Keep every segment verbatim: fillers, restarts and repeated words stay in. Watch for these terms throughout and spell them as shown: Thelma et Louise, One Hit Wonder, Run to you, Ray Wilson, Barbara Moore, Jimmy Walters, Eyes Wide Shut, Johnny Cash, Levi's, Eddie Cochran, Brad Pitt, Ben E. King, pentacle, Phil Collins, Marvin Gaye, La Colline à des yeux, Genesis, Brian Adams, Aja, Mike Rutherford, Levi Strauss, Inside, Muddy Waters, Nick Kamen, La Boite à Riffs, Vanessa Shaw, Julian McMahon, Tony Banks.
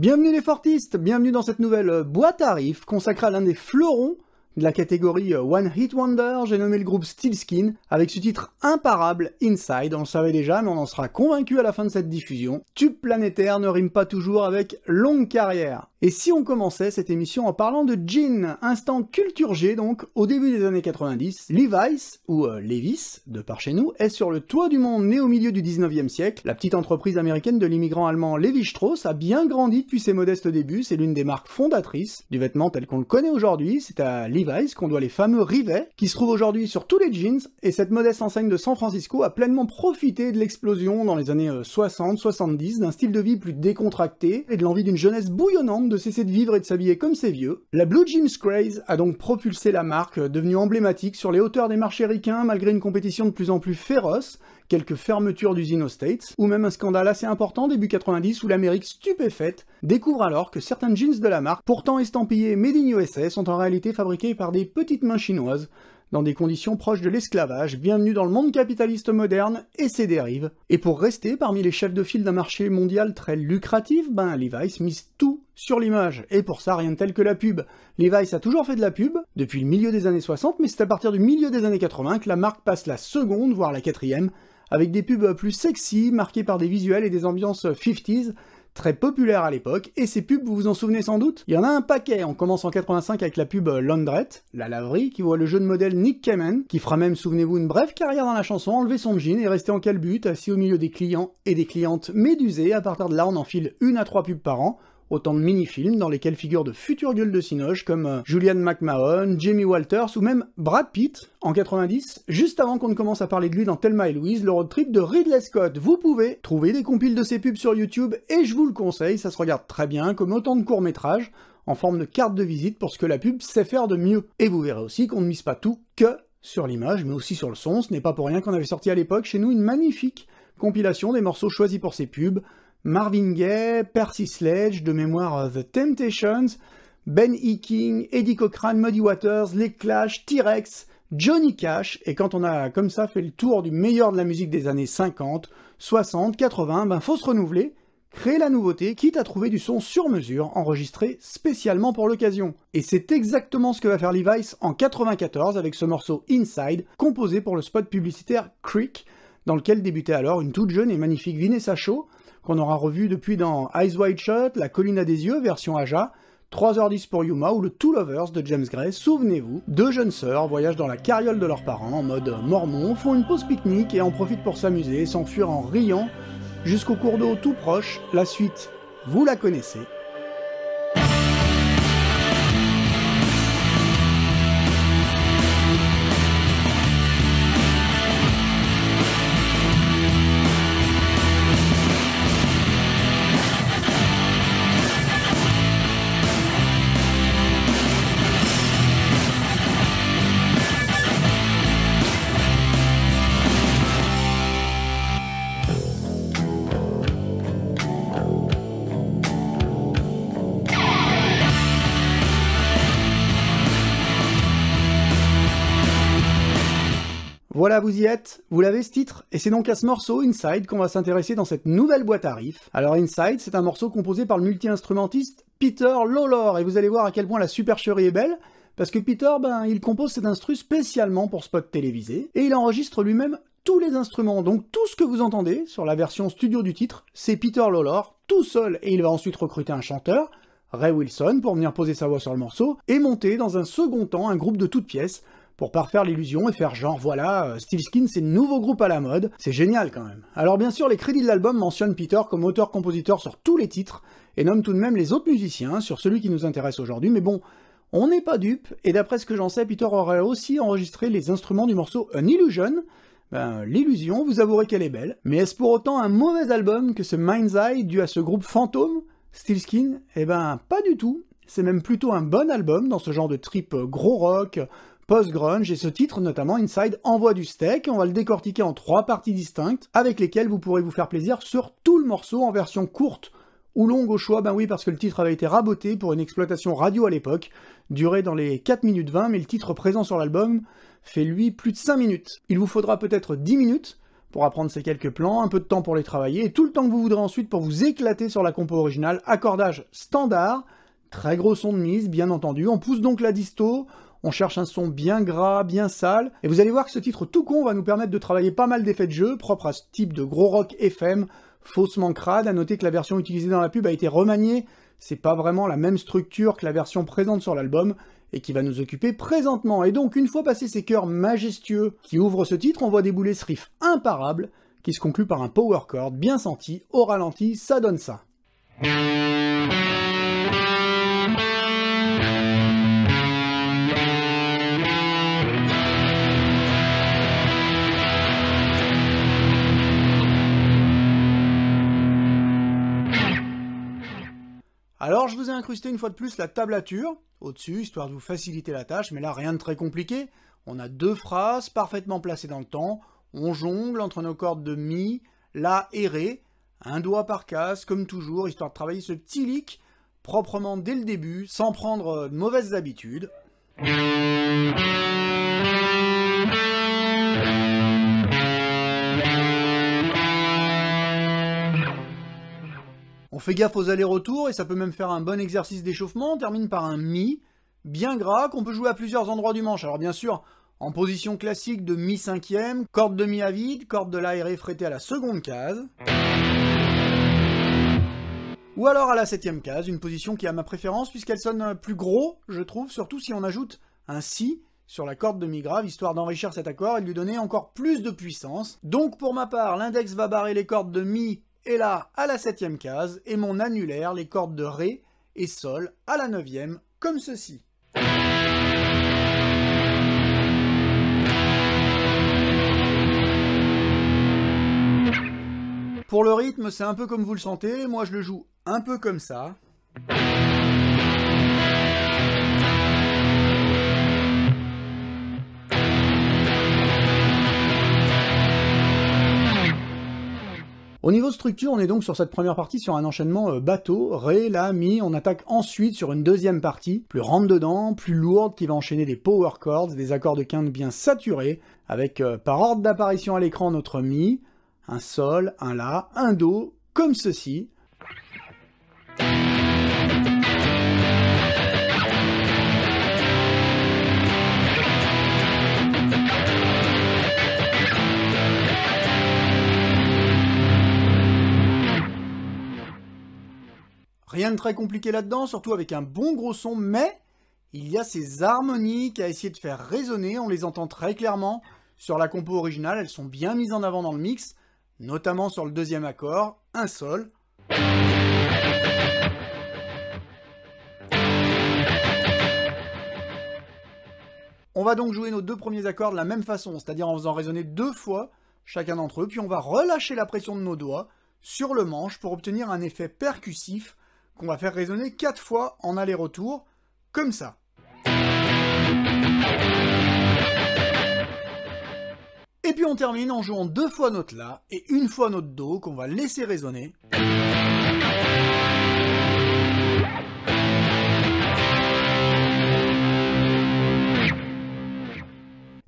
Bienvenue les fortistes, bienvenue dans cette nouvelle boîte à riffs consacrée à l'un des fleurons de la catégorie One Hit Wonder, j'ai nommé le groupe SteelSkin, avec ce titre imparable, Inside, on le savait déjà, mais on en sera convaincu à la fin de cette diffusion. Tube planétaire ne rime pas toujours avec longue carrière. Et si on commençait cette émission en parlant de jeans, instant culture G donc, au début des années quatre-vingt-dix, Levi's, ou euh, Levi's, de par chez nous, est sur le toit du monde né au milieu du dix-neuvième siècle. La petite entreprise américaine de l'immigrant allemand Levi Strauss a bien grandi depuis ses modestes débuts, c'est l'une des marques fondatrices du vêtement tel qu'on le connaît aujourd'hui, c'est à Levi's qu'on doit les fameux rivets, qui se trouvent aujourd'hui sur tous les jeans, et cette modeste enseigne de San Francisco a pleinement profité de l'explosion dans les années soixante soixante-dix d'un style de vie plus décontracté et de l'envie d'une jeunesse bouillonnante de cesser de vivre et de s'habiller comme ses vieux. La Blue Jeans Craze a donc propulsé la marque, devenue emblématique sur les hauteurs des marchés ricains malgré une compétition de plus en plus féroce, quelques fermetures d'usines aux States, ou même un scandale assez important début quatre-vingt-dix où l'Amérique stupéfaite découvre alors que certains jeans de la marque, pourtant estampillés Made in U S A, sont en réalité fabriqués par des petites mains chinoises, dans des conditions proches de l'esclavage. Bienvenue dans le monde capitaliste moderne et ses dérives. Et pour rester parmi les chefs de file d'un marché mondial très lucratif, ben Levi's mise tout sur l'image, et pour ça rien de tel que la pub. Levi's a toujours fait de la pub, depuis le milieu des années soixante, mais c'est à partir du milieu des années quatre-vingts que la marque passe la seconde, voire la quatrième, avec des pubs plus sexy, marquées par des visuels et des ambiances cinquantaines, très populaire à l'époque, et ces pubs, vous vous en souvenez sans doute, il y en a un paquet. On commence en quatre-vingt-cinq avec la pub Laundrette, la laverie, qui voit le jeune modèle Nick Kamen, qui fera même, souvenez-vous, une brève carrière dans la chanson, enlever son jean et rester en calbute, assis au milieu des clients et des clientes médusés. À partir de là, on enfile une à trois pubs par an, autant de mini-films dans lesquels figurent de futures gueules de cinoche comme Julian McMahon, Jimmy Walters ou même Brad Pitt en quatre-vingt-dix, juste avant qu'on ne commence à parler de lui dans Thelma et Louise, le road trip de Ridley Scott. Vous pouvez trouver des compiles de ces pubs sur YouTube et je vous le conseille, ça se regarde très bien comme autant de courts-métrages en forme de carte de visite pour ce que la pub sait faire de mieux. Et vous verrez aussi qu'on ne mise pas tout que sur l'image mais aussi sur le son, ce n'est pas pour rien qu'on avait sorti à l'époque chez nous une magnifique compilation des morceaux choisis pour ces pubs, Marvin Gaye, Percy Sledge, de mémoire The Temptations, Ben E. King, Eddie Cochran, Muddy Waters, Les Clash, T-Rex, Johnny Cash, et quand on a comme ça fait le tour du meilleur de la musique des années cinquante, soixante, quatre-vingts, ben faut se renouveler, créer la nouveauté, quitte à trouver du son sur mesure, enregistré spécialement pour l'occasion. Et c'est exactement ce que va faire Levi's en quatre-vingt-quatorze avec ce morceau Inside, composé pour le spot publicitaire Creek, dans lequel débutait alors une toute jeune et magnifique Vanessa Shaw, qu'on aura revu depuis dans Eyes Wide Shut, La Colline à des yeux, version Aja, trois heures dix pour Yuma ou le Two Lovers de James Gray. Souvenez-vous, deux jeunes sœurs voyagent dans la carriole de leurs parents en mode mormon, font une pause pique-nique et en profitent pour s'amuser et s'enfuir en riant jusqu'au cours d'eau tout proche. La suite, vous la connaissez. Voilà, vous y êtes, vous l'avez ce titre, et c'est donc à ce morceau, Inside, qu'on va s'intéresser dans cette nouvelle boîte à riffs. Alors Inside, c'est un morceau composé par le multi-instrumentiste Peter Lawlor, et vous allez voir à quel point la supercherie est belle, parce que Peter, ben, il compose cet instru spécialement pour spot télévisé, et il enregistre lui-même tous les instruments, donc tout ce que vous entendez sur la version studio du titre, c'est Peter Lawlor, tout seul, et il va ensuite recruter un chanteur, Ray Wilson, pour venir poser sa voix sur le morceau, et monter dans un second temps un groupe de toutes pièces, pour parfaire l'illusion et faire genre, voilà, SteelSkin c'est le nouveau groupe à la mode, c'est génial quand même. Alors bien sûr, les crédits de l'album mentionnent Peter comme auteur-compositeur sur tous les titres, et nomment tout de même les autres musiciens sur celui qui nous intéresse aujourd'hui, mais bon, on n'est pas dupes, et d'après ce que j'en sais, Peter aurait aussi enregistré les instruments du morceau An Illusion. Ben, l'illusion, vous avouerez qu'elle est belle, mais est-ce pour autant un mauvais album que ce Mind's Eye dû à ce groupe fantôme, SteelSkin? Eh ben, pas du tout, c'est même plutôt un bon album dans ce genre de trip gros rock, post-grunge, et ce titre, notamment Inside, envoie du steak. On va le décortiquer en trois parties distinctes, avec lesquelles vous pourrez vous faire plaisir sur tout le morceau en version courte ou longue au choix. Ben oui, parce que le titre avait été raboté pour une exploitation radio à l'époque, durée dans les quatre minutes vingt, mais le titre présent sur l'album fait lui plus de cinq minutes. Il vous faudra peut-être dix minutes pour apprendre ces quelques plans, un peu de temps pour les travailler, et tout le temps que vous voudrez ensuite pour vous éclater sur la compo originale. Accordage standard, très gros son de mise, bien entendu. On pousse donc la disto, on cherche un son bien gras, bien sale, et vous allez voir que ce titre tout con va nous permettre de travailler pas mal d'effets de jeu, propres à ce type de gros rock F M, faussement crade. À noter que la version utilisée dans la pub a été remaniée, c'est pas vraiment la même structure que la version présente sur l'album, et qui va nous occuper présentement. Et donc, une fois passés ces chœurs majestueux qui ouvrent ce titre, on voit débouler ce riff imparable, qui se conclut par un power chord bien senti, au ralenti, ça donne ça. Alors je vous ai incrusté une fois de plus la tablature au-dessus, histoire de vous faciliter la tâche, mais là rien de très compliqué. On a deux phrases parfaitement placées dans le temps, on jongle entre nos cordes de mi, la et ré, un doigt par case comme toujours, histoire de travailler ce petit lick proprement dès le début, sans prendre de mauvaises habitudes. On fait gaffe aux allers-retours et ça peut même faire un bon exercice d'échauffement. On termine par un mi bien gras qu'on peut jouer à plusieurs endroits du manche. Alors bien sûr, en position classique de mi cinquième, corde de mi à vide, corde de la et ré frétée à la seconde case. Ou alors à la septième case, une position qui a ma préférence puisqu'elle sonne plus gros, je trouve, surtout si on ajoute un si sur la corde de mi grave, histoire d'enrichir cet accord et de lui donner encore plus de puissance. Donc pour ma part, l'index va barrer les cordes de mi et là, à la septième case, et mon annulaire, les cordes de Ré et Sol, à la neuvième, comme ceci. Pour le rythme, c'est un peu comme vous le sentez, moi je le joue un peu comme ça. Au niveau structure, on est donc sur cette première partie sur un enchaînement bateau, ré, la, mi, on attaque ensuite sur une deuxième partie, plus rentre-dedans, plus lourde, qui va enchaîner des power chords, des accords de quinte bien saturés, avec euh, par ordre d'apparition à l'écran notre mi, un sol, un la, un do, comme ceci. Rien de très compliqué là-dedans, surtout avec un bon gros son, mais il y a ces harmoniques à essayer de faire résonner, on les entend très clairement sur la compo originale, elles sont bien mises en avant dans le mix, notamment sur le deuxième accord, un sol. On va donc jouer nos deux premiers accords de la même façon, c'est-à-dire en faisant résonner deux fois chacun d'entre eux, puis on va relâcher la pression de nos doigts sur le manche pour obtenir un effet percussif qu'on va faire résonner quatre fois en aller-retour, comme ça. Et puis on termine en jouant deux fois notre La et une fois notre Do qu'on va laisser résonner.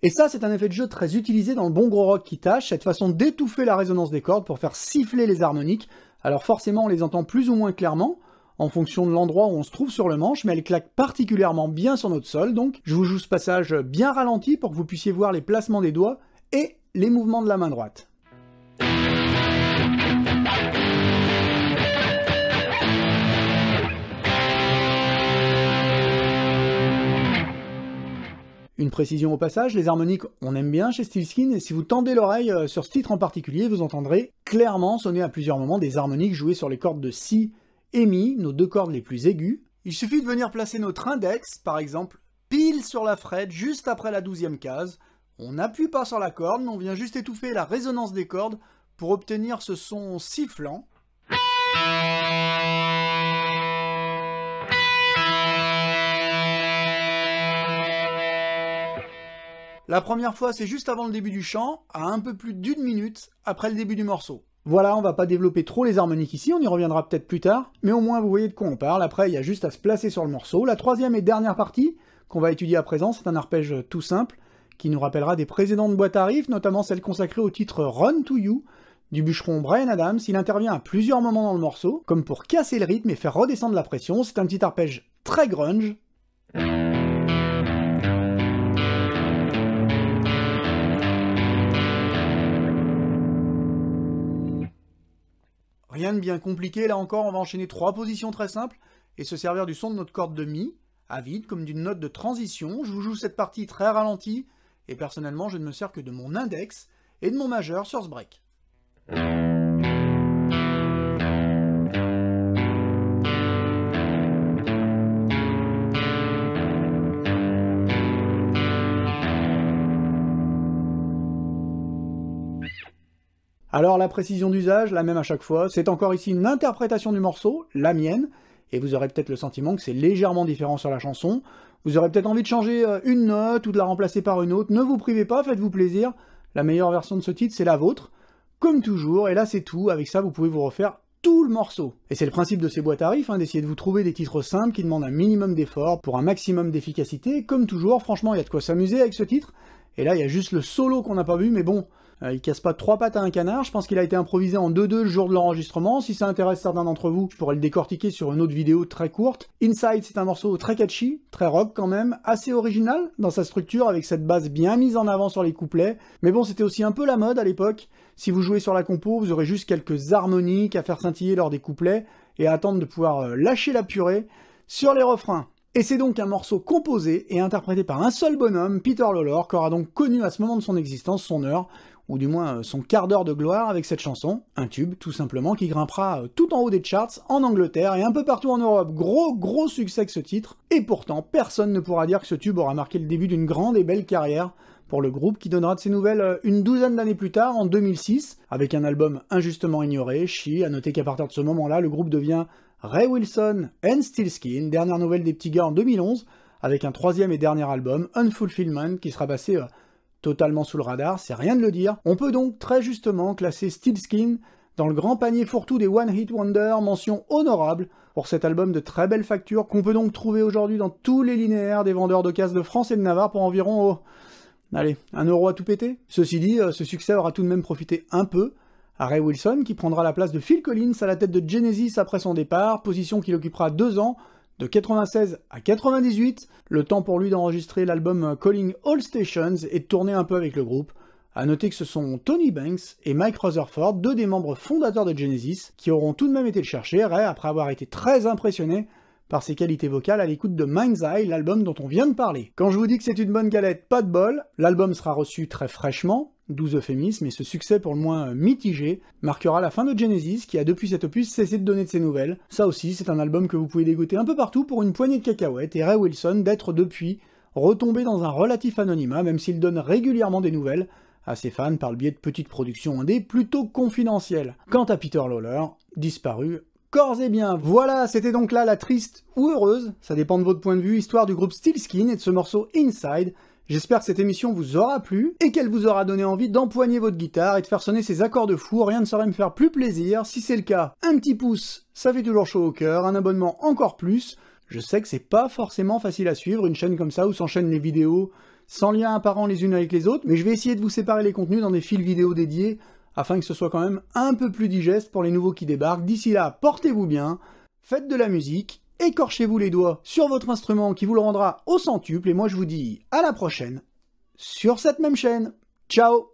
Et ça, c'est un effet de jeu très utilisé dans le bon gros rock qui tâche, cette façon d'étouffer la résonance des cordes pour faire siffler les harmoniques. Alors forcément, on les entend plus ou moins clairement, en fonction de l'endroit où on se trouve sur le manche, mais elle claque particulièrement bien sur notre sol, donc je vous joue ce passage bien ralenti pour que vous puissiez voir les placements des doigts et les mouvements de la main droite. Une précision au passage, les harmoniques, on aime bien chez SteelSkin, et si vous tendez l'oreille sur ce titre en particulier, vous entendrez clairement sonner à plusieurs moments des harmoniques jouées sur les cordes de Si et Mi, nos deux cordes les plus aiguës. Il suffit de venir placer notre index, par exemple, pile sur la frette, juste après la douzième case. On n'appuie pas sur la corde, mais on vient juste étouffer la résonance des cordes pour obtenir ce son sifflant. La première fois, c'est juste avant le début du chant, à un peu plus d'une minute après le début du morceau. Voilà, on va pas développer trop les harmoniques ici, on y reviendra peut-être plus tard, mais au moins vous voyez de quoi on parle, après il y a juste à se placer sur le morceau. La troisième et dernière partie, qu'on va étudier à présent, c'est un arpège tout simple, qui nous rappellera des précédentes boîtes à riffs, notamment celle consacrée au titre Run to you du bûcheron Brian Adams. Il intervient à plusieurs moments dans le morceau, comme pour casser le rythme et faire redescendre la pression. C'est un petit arpège très grunge. Rien de bien compliqué, là encore on va enchaîner trois positions très simples et se servir du son de notre corde de mi, à vide, comme d'une note de transition. Je vous joue cette partie très ralentie, et personnellement je ne me sers que de mon index et de mon majeur sur ce break. Alors la précision d'usage, la même à chaque fois, c'est encore ici une interprétation du morceau, la mienne, et vous aurez peut-être le sentiment que c'est légèrement différent sur la chanson, vous aurez peut-être envie de changer une note ou de la remplacer par une autre, ne vous privez pas, faites-vous plaisir, la meilleure version de ce titre c'est la vôtre, comme toujours, et là c'est tout, avec ça vous pouvez vous refaire tout le morceau. Et c'est le principe de ces boîtes à riffs, hein, d'essayer de vous trouver des titres simples qui demandent un minimum d'effort pour un maximum d'efficacité, comme toujours, franchement il y a de quoi s'amuser avec ce titre, et là il y a juste le solo qu'on n'a pas vu, mais bon... Il casse pas trois pattes à un canard, je pense qu'il a été improvisé en deux deux le jour de l'enregistrement. Si ça intéresse certains d'entre vous, je pourrais le décortiquer sur une autre vidéo très courte. Inside, c'est un morceau très catchy, très rock quand même, assez original dans sa structure, avec cette basse bien mise en avant sur les couplets. Mais bon, c'était aussi un peu la mode à l'époque. Si vous jouez sur la compo, vous aurez juste quelques harmoniques à faire scintiller lors des couplets et à attendre de pouvoir lâcher la purée sur les refrains. Et c'est donc un morceau composé et interprété par un seul bonhomme, Peter Lawlor, qu'aura donc connu à ce moment de son existence son heure, ou du moins son quart d'heure de gloire avec cette chanson, un tube tout simplement qui grimpera tout en haut des charts en Angleterre et un peu partout en Europe. Gros gros succès que ce titre, et pourtant personne ne pourra dire que ce tube aura marqué le début d'une grande et belle carrière pour le groupe qui donnera de ses nouvelles une douzaine d'années plus tard, en deux mille six, avec un album injustement ignoré, She. À noter qu'à partir de ce moment-là, le groupe devient Ray Wilson and SteelSkin, dernière nouvelle des petits gars en deux mille onze, avec un troisième et dernier album, Unfulfillment, qui sera passé... Euh, totalement sous le radar, c'est rien de le dire. On peut donc très justement classer Stiltskin dans le grand panier fourre-tout des One Hit Wonder, mention honorable pour cet album de très belle facture, qu'on peut donc trouver aujourd'hui dans tous les linéaires des vendeurs de cases de France et de Navarre pour environ, oh, allez, un euro à tout péter. Ceci dit, ce succès aura tout de même profité un peu à Ray Wilson, qui prendra la place de Phil Collins à la tête de Genesis après son départ, position qu'il occupera deux ans, de quatre-vingt-seize à quatre-vingt-dix-huit, le temps pour lui d'enregistrer l'album Calling All Stations et de tourner un peu avec le groupe. A noter que ce sont Tony Banks et Mike Rutherford, deux des membres fondateurs de Genesis, qui auront tout de même été le chercher, Ray, après avoir été très impressionné par ses qualités vocales à l'écoute de Mind's Eye, l'album dont on vient de parler. Quand je vous dis que c'est une bonne galette, pas de bol, l'album sera reçu très fraîchement, douze euphémismes, et ce succès pour le moins mitigé marquera la fin de Genesis, qui a depuis cet opus cessé de donner de ses nouvelles. Ça aussi, c'est un album que vous pouvez dégoter un peu partout pour une poignée de cacahuètes, et Ray Wilson d'être depuis retombé dans un relatif anonymat, même s'il donne régulièrement des nouvelles à ses fans par le biais de petites productions indé plutôt confidentielles. Quant à Peter Lawlor, disparu... corps et bien, voilà, c'était donc là la triste ou heureuse, ça dépend de votre point de vue, histoire du groupe Stiltskin et de ce morceau Inside. J'espère que cette émission vous aura plu et qu'elle vous aura donné envie d'empoigner votre guitare et de faire sonner ces accords de fou, rien ne saurait me faire plus plaisir. Si c'est le cas, un petit pouce, ça fait toujours chaud au cœur, un abonnement encore plus. Je sais que c'est pas forcément facile à suivre, une chaîne comme ça où s'enchaînent les vidéos sans lien apparent les unes avec les autres, mais je vais essayer de vous séparer les contenus dans des fils vidéo dédiés, afin que ce soit quand même un peu plus digeste pour les nouveaux qui débarquent. D'ici là, portez-vous bien, faites de la musique, écorchez-vous les doigts sur votre instrument qui vous le rendra au centuple, et moi je vous dis à la prochaine sur cette même chaîne. Ciao!